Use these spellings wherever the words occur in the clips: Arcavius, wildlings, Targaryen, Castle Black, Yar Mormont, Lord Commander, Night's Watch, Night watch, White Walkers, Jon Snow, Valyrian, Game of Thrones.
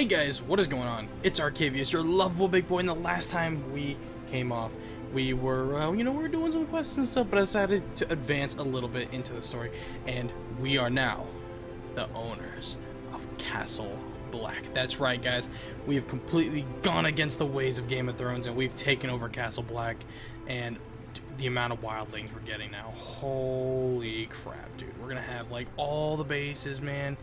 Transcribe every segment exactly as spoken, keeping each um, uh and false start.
Hey guys, what is going on? It's Arcavius, your lovable big boy, and the last time we came off, we were, uh, you know, we were doing some quests and stuff, but I decided to advance a little bit into the story, and we are now the owners of Castle Black. That's right, guys. We have completely gone against the ways of Game of Thrones, and we've taken over Castle Black, and the amount of wildlings we're getting now. Holy crap, dude. We're gonna have, like, all the bases, man.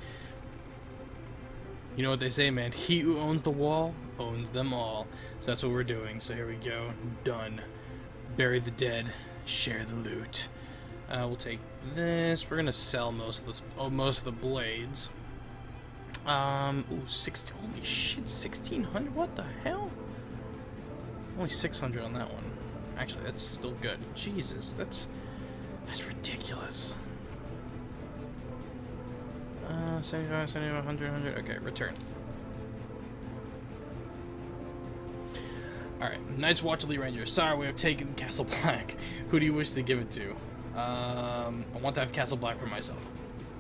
You know what they say, man, he who owns the wall owns them all. So that's what we're doing. So here we go. Done. Bury the dead. Share the loot. Uh, we'll take this. We're gonna sell most of this. Oh, most of the blades. Um. Ooh, sixteen. Holy shit, sixteen hundred. What the hell? Only six hundred on that one. Actually, that's still good. Jesus, that's that's ridiculous. Uh, seventy-five, seventy-five, one hundred, one hundred, okay, return. Alright, Night's Watch Elite Ranger. Sorry, we have taken Castle Black. Who do you wish to give it to? Um, I want to have Castle Black for myself.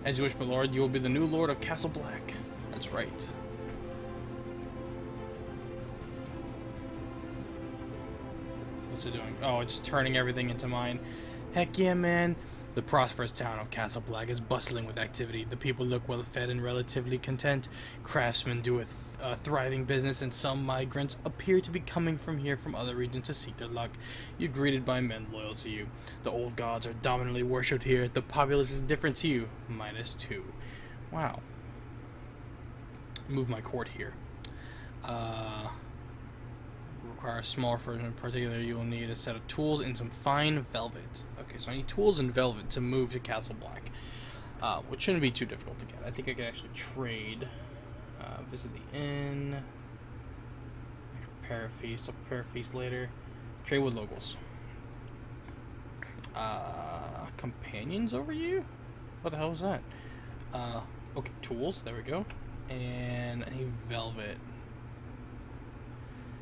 As you wish, my lord, you will be the new lord of Castle Black. That's right. What's it doing? Oh, it's turning everything into mine. Heck yeah, man. The prosperous town of Castle Black is bustling with activity. The people look well-fed and relatively content. Craftsmen do a, th a thriving business, and some migrants appear to be coming from here from other regions to seek their luck. You're greeted by men loyal to you. The old gods are dominantly worshipped here. The populace is different to you, minus two. Wow. Move my court here. Uh... Require a small version in particular. You will need a set of tools and some fine velvet. Okay, so I need tools and velvet to move to Castle Black, uh, which shouldn't be too difficult to get. I think I could actually trade. Uh, visit the inn. Prepare a feast. I'll prepare a feast later. Trade with locals. Uh, companions over you? What the hell was that? Uh, okay, tools. There we go. And I need velvet.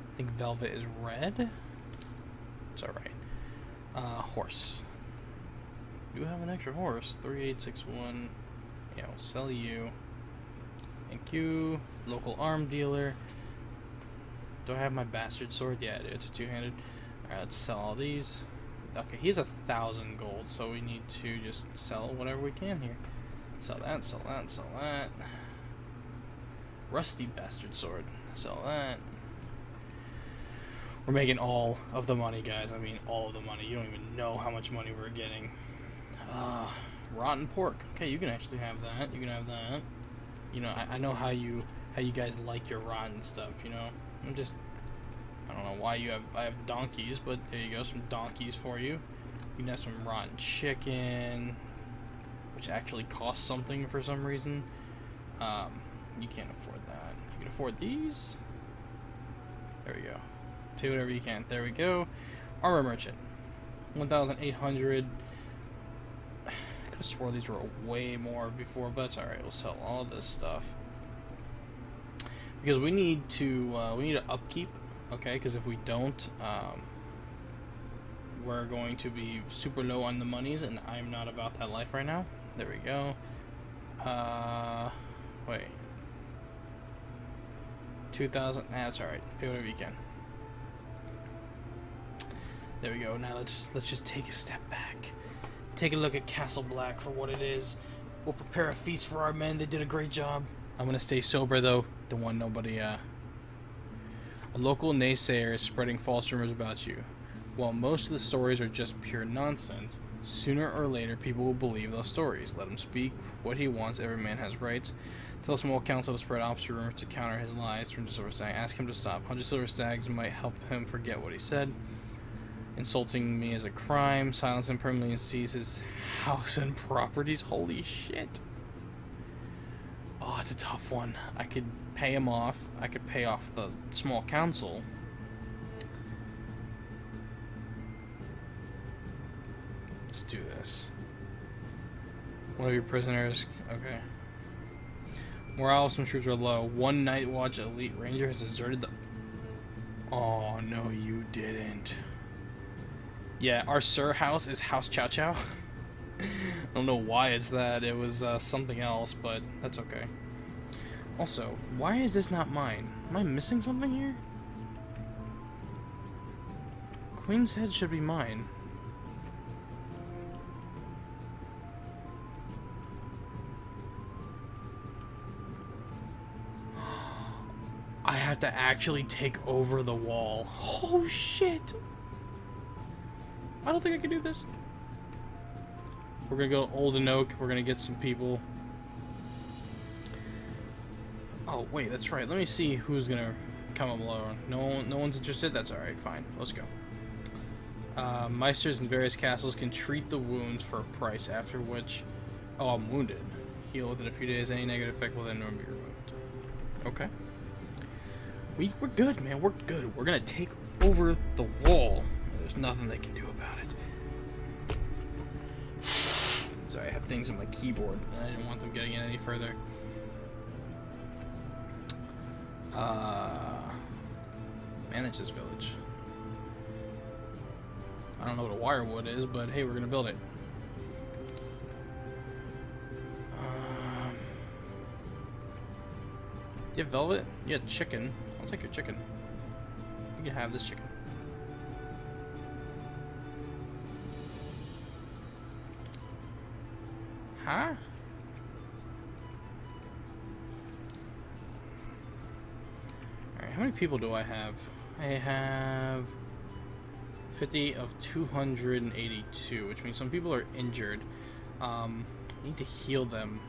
I think velvet is red. It's alright. Uh, horse. You have an extra horse. three eight six one. Yeah, we'll sell you. Thank you. Local arm dealer. Do I have my bastard sword? Yeah, it's a two-handed. Alright, let's sell all these. Okay, he has a thousand gold, so we need to just sell whatever we can here. Sell that, sell that, sell that. Rusty bastard sword. Sell that. We're making all of the money, guys. I mean, all of the money. You don't even know how much money we're getting. Uh, rotten pork. Okay, you can actually have that. You can have that. You know, I, I know how you how you guys like your rotten stuff. You know, I'm just I don't know why you have I have donkeys, but there you go, some donkeys for you. You can have some rotten chicken, which actually costs something for some reason. Um, you can't afford that. You can afford these. There we go. Pay whatever you can. There we go. Armor merchant. one thousand eight hundred. I could have swore these were way more before, but it's alright. We'll sell all this stuff. Because we need to, uh, we need to upkeep, okay? Because if we don't, um, we're going to be super low on the monies, and I'm not about that life right now. There we go. Uh, wait. two thousand. That's alright. Pay whatever you can. There we go. Now let's let's just take a step back, take a look at Castle Black for what it is. We'll prepare a feast for our men. They did a great job. I'm gonna stay sober though. Don't want nobody. Uh... A local naysayer is spreading false rumors about you. While most of the stories are just pure nonsense, sooner or later people will believe those stories. Let him speak what he wants. Every man has rights. Tell a small council to spread obscure rumors to counter his lies. From Silver Stag, ask him to stop. one hundred silver stags might help him forget what he said. Insulting me is a crime. Silence him permanently and seize his house and properties. Holy shit. Oh, it's a tough one. I could pay him off. I could pay off the small council. Let's do this. One of your prisoners. Okay. Morale of some troops are low. One Night Watch Elite Ranger has deserted the... Oh, no, you didn't. Yeah, our Sir House is House Chow Chow. I don't know why it's that. It was uh, something else, but that's okay. Also, why is this not mine? Am I missing something here? Queen's Head should be mine. I have to actually take over the wall. Oh shit! I don't think I can do this. We're gonna go to Olden Oak. We're gonna get some people. Oh wait, that's right. Let me see who's gonna come up alone. No, no one's interested. That's all right. Fine. Let's go. Uh, Meisters in various castles can treat the wounds for a price. After which, oh, I'm wounded. Heal within a few days. Any negative effect will then be removed. Okay. We we're good, man. We're good. We're gonna take over the wall. There's nothing they can do about it. Sorry, I have things on my keyboard, and I didn't want them getting in any further. Uh, manage this village. I don't know what a wirewood is, but hey, we're gonna build it. Um, you have velvet? You have chicken. I'll take your chicken. You can have this chicken. Huh? Alright, how many people do I have? I have fifty of two hundred eighty-two, which means some people are injured. Um, I need to heal them.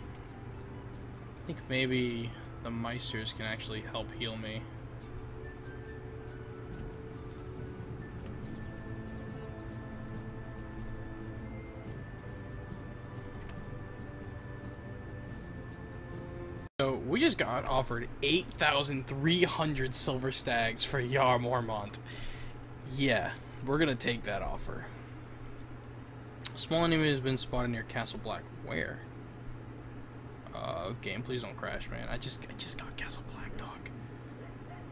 I think maybe the Meisters can actually help heal me. So we just got offered eight thousand three hundred silver stags for Yar Mormont. Yeah, we're gonna take that offer. A small enemy has been spotted near Castle Black. Where? Uh, game, please don't crash, man. I just, I just got Castle Black, dog.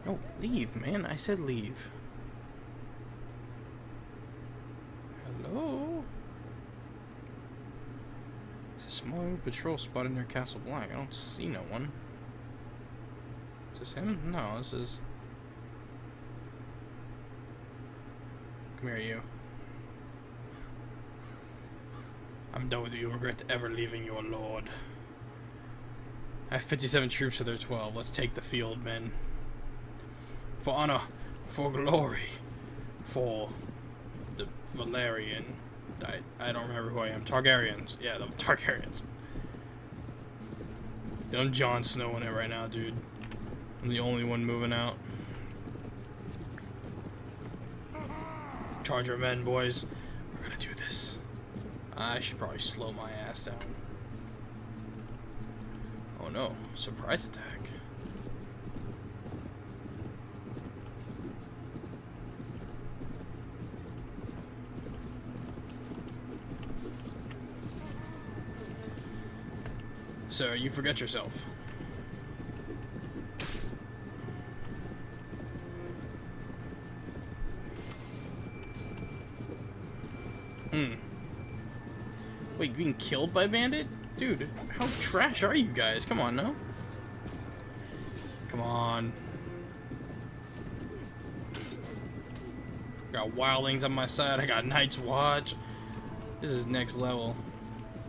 No, leave, man. I said leave. Hello? Small patrol spotted near Castle Black. I don't see no one. Is this him? No, this is. Come here, you. I'm done with you. I regret ever leaving your lord. I have fifty-seven troops to their twelve. Let's take the field, men. For honor, for glory, for the Valyrian. I, I don't remember who I am. Targaryens. Yeah, the Targaryens. I'm Jon Snow in it right now, dude. I'm the only one moving out. Charge our men, boys. We're gonna do this. I should probably slow my ass down. Oh no. Surprise attack. Sir, you forget yourself. Hmm. Wait, being killed by bandit? Dude, how trash are you guys? Come on, no? Come on. Got wildlings on my side. I got Night's Watch. This is next level.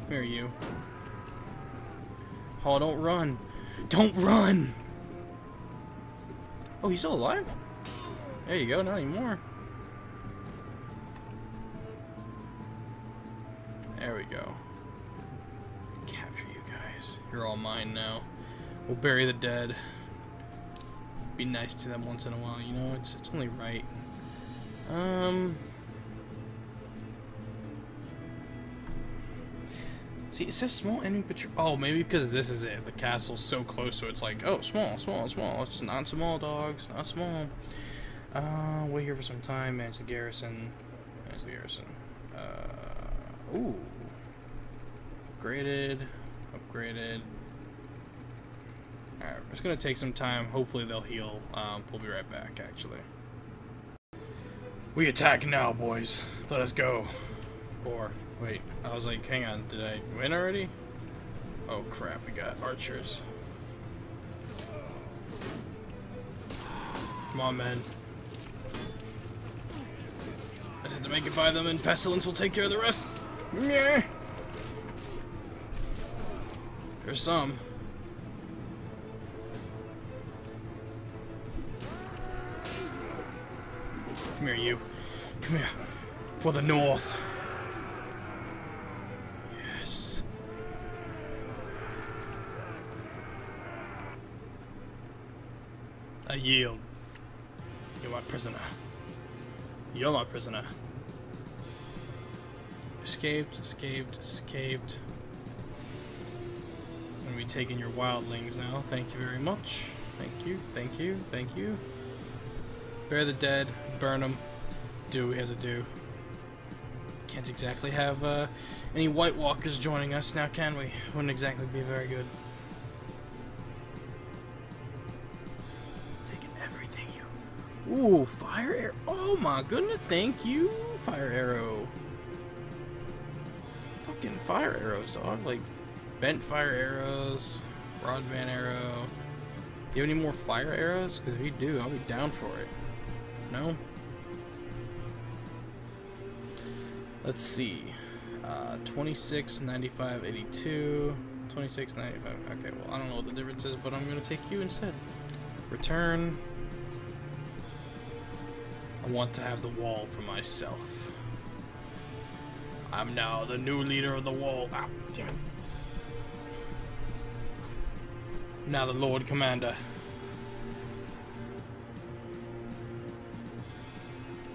Come here, you. Oh, don't run. Don't run! Oh, he's still alive? There you go, not anymore. There we go. Capture you guys. You're all mine now. We'll bury the dead. Be nice to them once in a while, you know? It's, it's only right. Um... See, it says small enemy patrol. Oh, maybe because this is it. The castle's so close, so it's like, oh, small, small, small. It's not small, dog. It's not small. Uh, wait here for some time. Manage the garrison. Manage the garrison. Uh, ooh. Upgraded. Upgraded. Alright, it's going to take some time. Hopefully they'll heal. Um, we'll be right back, actually. We attack now, boys. Let us go. Or... wait, I was like, hang on, did I win already? Oh crap, we got archers. Come on, man. I have to make it by them, and Pestilence will take care of the rest. Yeah. There's some. Come here, you. Come here. For the North. Yes. I yield. You're my prisoner. You're my prisoner. Escaped, escaped, escaped. I'm gonna be taking your wildlings now. Thank you very much. Thank you, thank you, thank you. Bury the dead, burn them, do what we have to do. Can't exactly have uh, any White Walkers joining us now, can we? Wouldn't exactly be very good. Taking everything you... Ooh, fire arrow. Oh my goodness, thank you, fire arrow. Fucking fire arrows, dog. Like, bent fire arrows, broadband arrow. You have any more fire arrows? Because if you do, I'll be down for it. No? Let's see. Uh, twenty-six, ninety-five, eighty-two. twenty-six, ninety-five. Okay, well, I don't know what the difference is, but I'm going to take you instead. Return. I want to have the wall for myself. I'm now the new leader of the wall. Ow, damn it. Now the Lord Commander.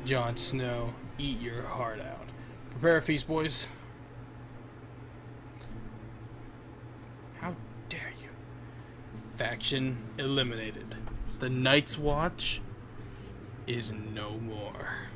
Jon Snow, eat your heart out. Prepare a feast, boys. How dare you? Faction eliminated. The Night's Watch is no more.